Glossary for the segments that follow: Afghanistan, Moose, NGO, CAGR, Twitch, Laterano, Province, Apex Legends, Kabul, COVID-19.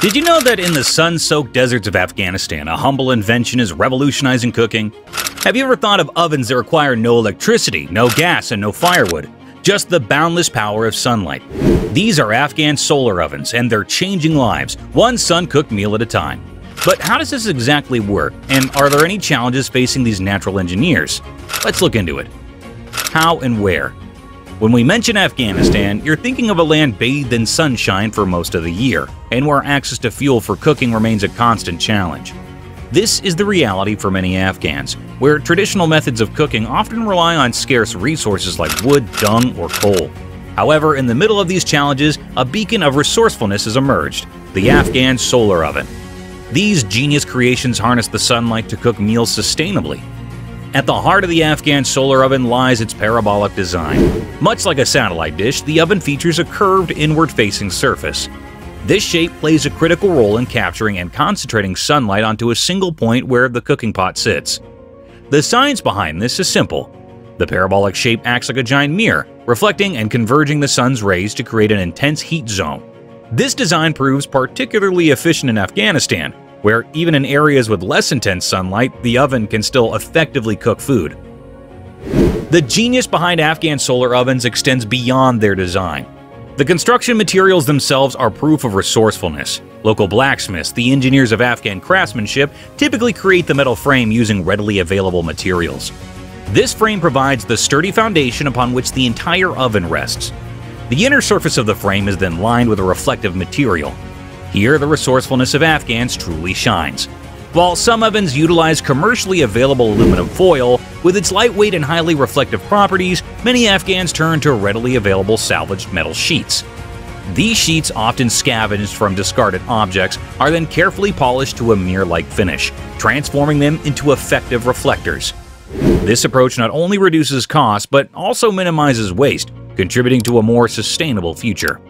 Did you know that in the sun-soaked deserts of Afghanistan, a humble invention is revolutionizing cooking? Have you ever thought of ovens that require no electricity, no gas, and no firewood? Just the boundless power of sunlight. These are Afghan solar ovens, and they're changing lives, one sun-cooked meal at a time. But how does this exactly work, and are there any challenges facing these natural engineers? Let's look into it. How and where? When we mention Afghanistan, you're thinking of a land bathed in sunshine for most of the year, and where access to fuel for cooking remains a constant challenge. This is the reality for many Afghans, where traditional methods of cooking often rely on scarce resources like wood, dung, or coal. However, in the middle of these challenges, a beacon of resourcefulness has emerged: the Afghan solar oven. These genius creations harness the sunlight to cook meals sustainably. At the heart of the Afghan solar oven lies its parabolic design. Much like a satellite dish, the oven features a curved, inward-facing surface. This shape plays a critical role in capturing and concentrating sunlight onto a single point where the cooking pot sits. The science behind this is simple. The parabolic shape acts like a giant mirror, reflecting and converging the sun's rays to create an intense heat zone. This design proves particularly efficient in Afghanistan, where even in areas with less intense sunlight, the oven can still effectively cook food. The genius behind Afghan solar ovens extends beyond their design. The construction materials themselves are proof of resourcefulness. Local blacksmiths, the engineers of Afghan craftsmanship, typically create the metal frame using readily available materials. This frame provides the sturdy foundation upon which the entire oven rests. The inner surface of the frame is then lined with a reflective material. Here, the resourcefulness of Afghans truly shines. While some ovens utilize commercially available aluminum foil, with its lightweight and highly reflective properties, many Afghans turn to readily available salvaged metal sheets. These sheets, often scavenged from discarded objects, are then carefully polished to a mirror-like finish, transforming them into effective reflectors. This approach not only reduces costs, but also minimizes waste, contributing to a more sustainable future.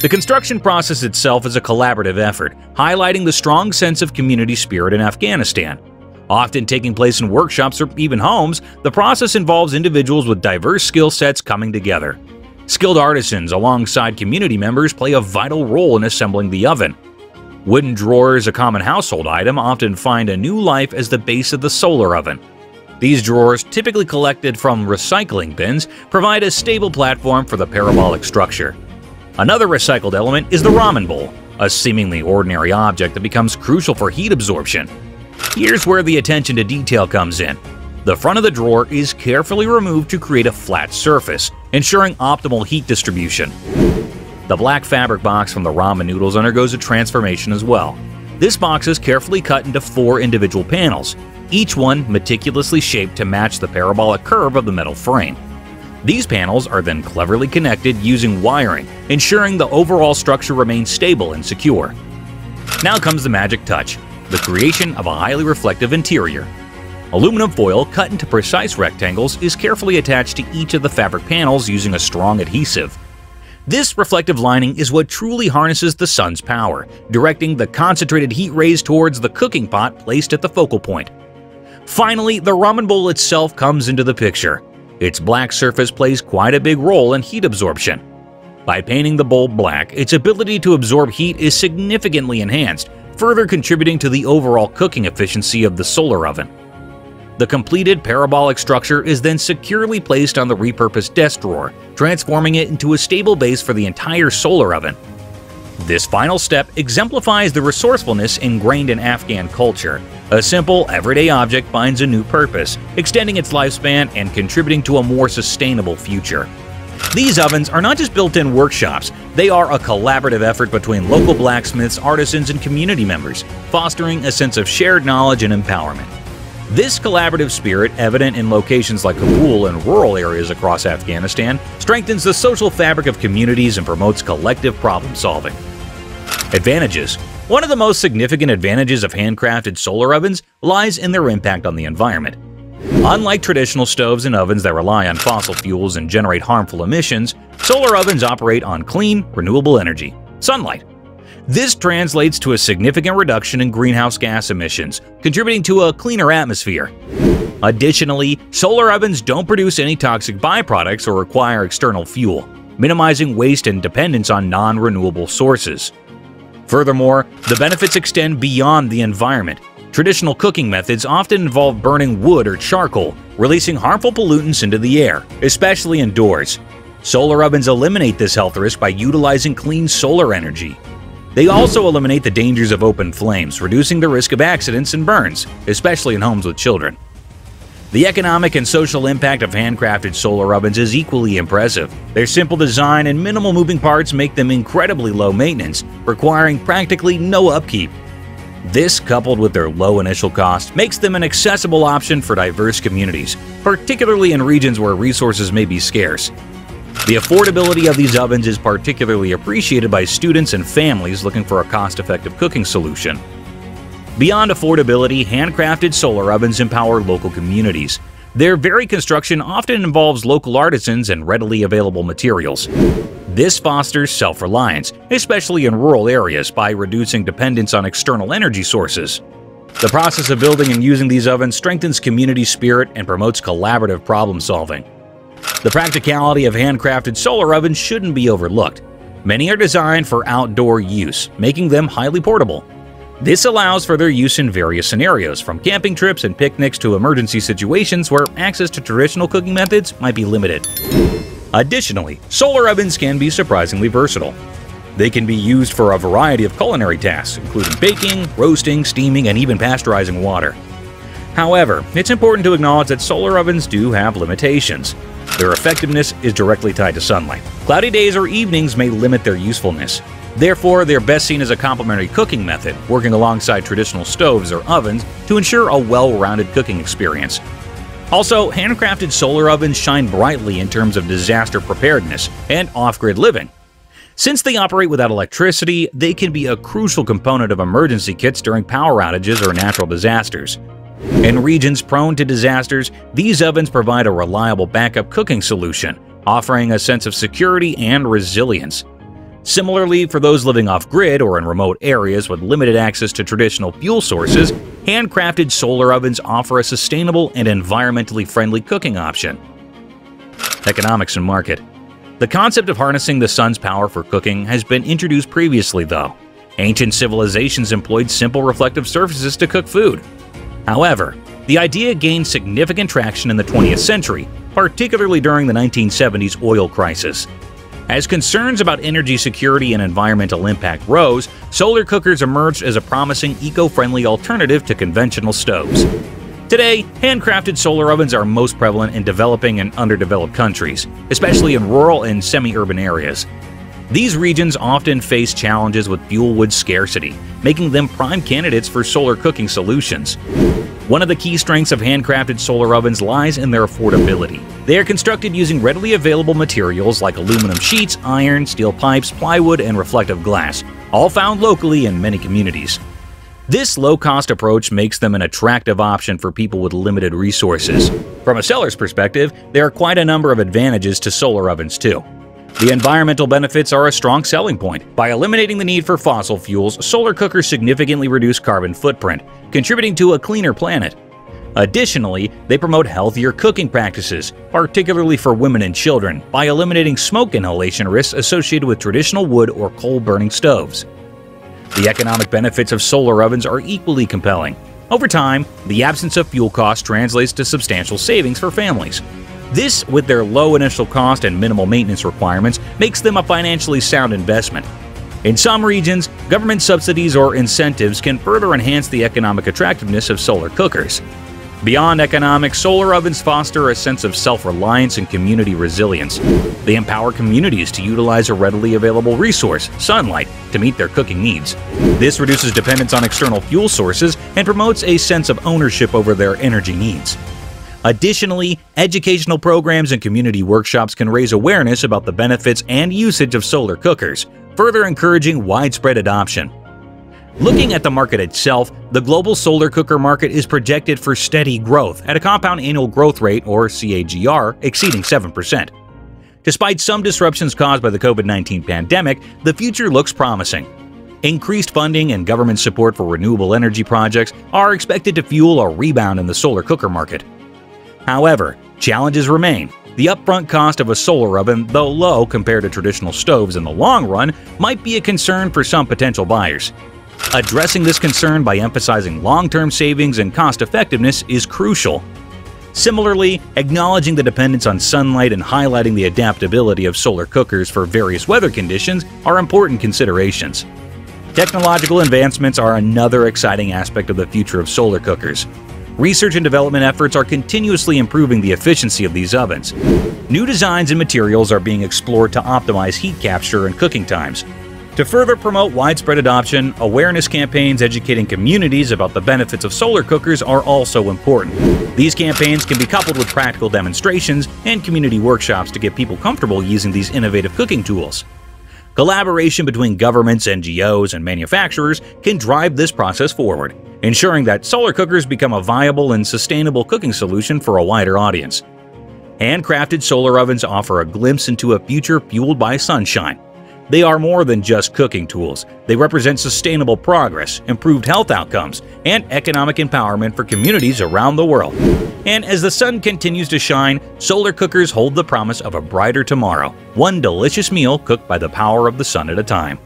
The construction process itself is a collaborative effort, highlighting the strong sense of community spirit in Afghanistan. Often taking place in workshops or even homes, the process involves individuals with diverse skill sets coming together. Skilled artisans alongside community members play a vital role in assembling the oven. Wooden drawers, a common household item, often find a new life as the base of the solar oven. These drawers, typically collected from recycling bins, provide a stable platform for the parabolic structure. Another recycled element is the ramen bowl, a seemingly ordinary object that becomes crucial for heat absorption. Here's where the attention to detail comes in. The front of the drawer is carefully removed to create a flat surface, ensuring optimal heat distribution. The black fabric box from the ramen noodles undergoes a transformation as well. This box is carefully cut into 4 individual panels, each one meticulously shaped to match the parabolic curve of the metal frame. These panels are then cleverly connected using wiring, ensuring the overall structure remains stable and secure. Now comes the magic touch, the creation of a highly reflective interior. Aluminum foil cut into precise rectangles is carefully attached to each of the fabric panels using a strong adhesive. This reflective lining is what truly harnesses the sun's power, directing the concentrated heat rays towards the cooking pot placed at the focal point. Finally, the ramen bowl itself comes into the picture. Its black surface plays quite a big role in heat absorption. By painting the bowl black, its ability to absorb heat is significantly enhanced, further contributing to the overall cooking efficiency of the solar oven. The completed parabolic structure is then securely placed on the repurposed desk drawer, transforming it into a stable base for the entire solar oven. This final step exemplifies the resourcefulness ingrained in Afghan culture. A simple, everyday object finds a new purpose, extending its lifespan and contributing to a more sustainable future. These ovens are not just built-in workshops, they are a collaborative effort between local blacksmiths, artisans, and community members, fostering a sense of shared knowledge and empowerment. This collaborative spirit, evident in locations like Kabul and rural areas across Afghanistan, strengthens the social fabric of communities and promotes collective problem-solving. Advantages. One of the most significant advantages of handcrafted solar ovens lies in their impact on the environment. Unlike traditional stoves and ovens that rely on fossil fuels and generate harmful emissions, solar ovens operate on clean, renewable energy – sunlight. This translates to a significant reduction in greenhouse gas emissions, contributing to a cleaner atmosphere. Additionally, solar ovens don't produce any toxic byproducts or require external fuel, minimizing waste and dependence on non-renewable sources. Furthermore, the benefits extend beyond the environment. Traditional cooking methods often involve burning wood or charcoal, releasing harmful pollutants into the air, especially indoors. Solar ovens eliminate this health risk by utilizing clean solar energy. They also eliminate the dangers of open flames, reducing the risk of accidents and burns, especially in homes with children. The economic and social impact of handcrafted solar ovens is equally impressive. Their simple design and minimal moving parts make them incredibly low maintenance, requiring practically no upkeep. This, coupled with their low initial cost, makes them an accessible option for diverse communities, particularly in regions where resources may be scarce. The affordability of these ovens is particularly appreciated by students and families looking for a cost-effective cooking solution. Beyond affordability, handcrafted solar ovens empower local communities. Their very construction often involves local artisans and readily available materials. This fosters self-reliance, especially in rural areas, by reducing dependence on external energy sources. The process of building and using these ovens strengthens community spirit and promotes collaborative problem-solving. The practicality of handcrafted solar ovens shouldn't be overlooked. Many are designed for outdoor use, making them highly portable. This allows for their use in various scenarios, from camping trips and picnics to emergency situations where access to traditional cooking methods might be limited. Additionally, solar ovens can be surprisingly versatile. They can be used for a variety of culinary tasks, including baking, roasting, steaming, and even pasteurizing water. However, it's important to acknowledge that solar ovens do have limitations. Their effectiveness is directly tied to sunlight. Cloudy days or evenings may limit their usefulness. Therefore, they're best seen as a complementary cooking method, working alongside traditional stoves or ovens to ensure a well-rounded cooking experience. Also, handcrafted solar ovens shine brightly in terms of disaster preparedness and off-grid living. Since they operate without electricity, they can be a crucial component of emergency kits during power outages or natural disasters. In regions prone to disasters, these ovens provide a reliable backup cooking solution, offering a sense of security and resilience. Similarly, for those living off-grid or in remote areas with limited access to traditional fuel sources, handcrafted solar ovens offer a sustainable and environmentally friendly cooking option. Economics and market. The concept of harnessing the sun's power for cooking has been introduced previously, though. Ancient civilizations employed simple reflective surfaces to cook food. However, the idea gained significant traction in the 20th century, particularly during the 1970s oil crisis. As concerns about energy security and environmental impact rose, solar cookers emerged as a promising eco-friendly alternative to conventional stoves. Today, handcrafted solar ovens are most prevalent in developing and underdeveloped countries, especially in rural and semi-urban areas. These regions often face challenges with fuel wood scarcity, making them prime candidates for solar cooking solutions. One of the key strengths of handcrafted solar ovens lies in their affordability. They are constructed using readily available materials like aluminum sheets, iron, steel pipes, plywood, and reflective glass, all found locally in many communities. This low-cost approach makes them an attractive option for people with limited resources. From a seller's perspective, there are quite a number of advantages to solar ovens too. The environmental benefits are a strong selling point. By eliminating the need for fossil fuels, solar cookers significantly reduce carbon footprint, contributing to a cleaner planet. Additionally, they promote healthier cooking practices, particularly for women and children, by eliminating smoke inhalation risks associated with traditional wood or coal-burning stoves. The economic benefits of solar ovens are equally compelling. Over time, the absence of fuel costs translates to substantial savings for families. This, with their low initial cost and minimal maintenance requirements, makes them a financially sound investment. In some regions, government subsidies or incentives can further enhance the economic attractiveness of solar cookers. Beyond economics, solar ovens foster a sense of self-reliance and community resilience. They empower communities to utilize a readily available resource, sunlight, to meet their cooking needs. This reduces dependence on external fuel sources and promotes a sense of ownership over their energy needs. Additionally, educational programs and community workshops can raise awareness about the benefits and usage of solar cookers, further encouraging widespread adoption. Looking at the market itself, the global solar cooker market is projected for steady growth at a compound annual growth rate, or CAGR, exceeding 7%. Despite some disruptions caused by the COVID-19 pandemic, the future looks promising. Increased funding and government support for renewable energy projects are expected to fuel a rebound in the solar cooker market. However, challenges remain. The upfront cost of a solar oven, though low compared to traditional stoves in the long run, might be a concern for some potential buyers. Addressing this concern by emphasizing long-term savings and cost-effectiveness is crucial. Similarly, acknowledging the dependence on sunlight and highlighting the adaptability of solar cookers for various weather conditions are important considerations. Technological advancements are another exciting aspect of the future of solar cookers. Research and development efforts are continuously improving the efficiency of these ovens. New designs and materials are being explored to optimize heat capture and cooking times. To further promote widespread adoption, awareness campaigns educating communities about the benefits of solar cookers are also important. These campaigns can be coupled with practical demonstrations and community workshops to get people comfortable using these innovative cooking tools. Collaboration between governments, NGOs, and manufacturers can drive this process forward, ensuring that solar cookers become a viable and sustainable cooking solution for a wider audience. Handcrafted solar ovens offer a glimpse into a future fueled by sunshine. They are more than just cooking tools. They represent sustainable progress, improved health outcomes, and economic empowerment for communities around the world. And as the sun continues to shine, solar cookers hold the promise of a brighter tomorrow, one delicious meal cooked by the power of the sun at a time.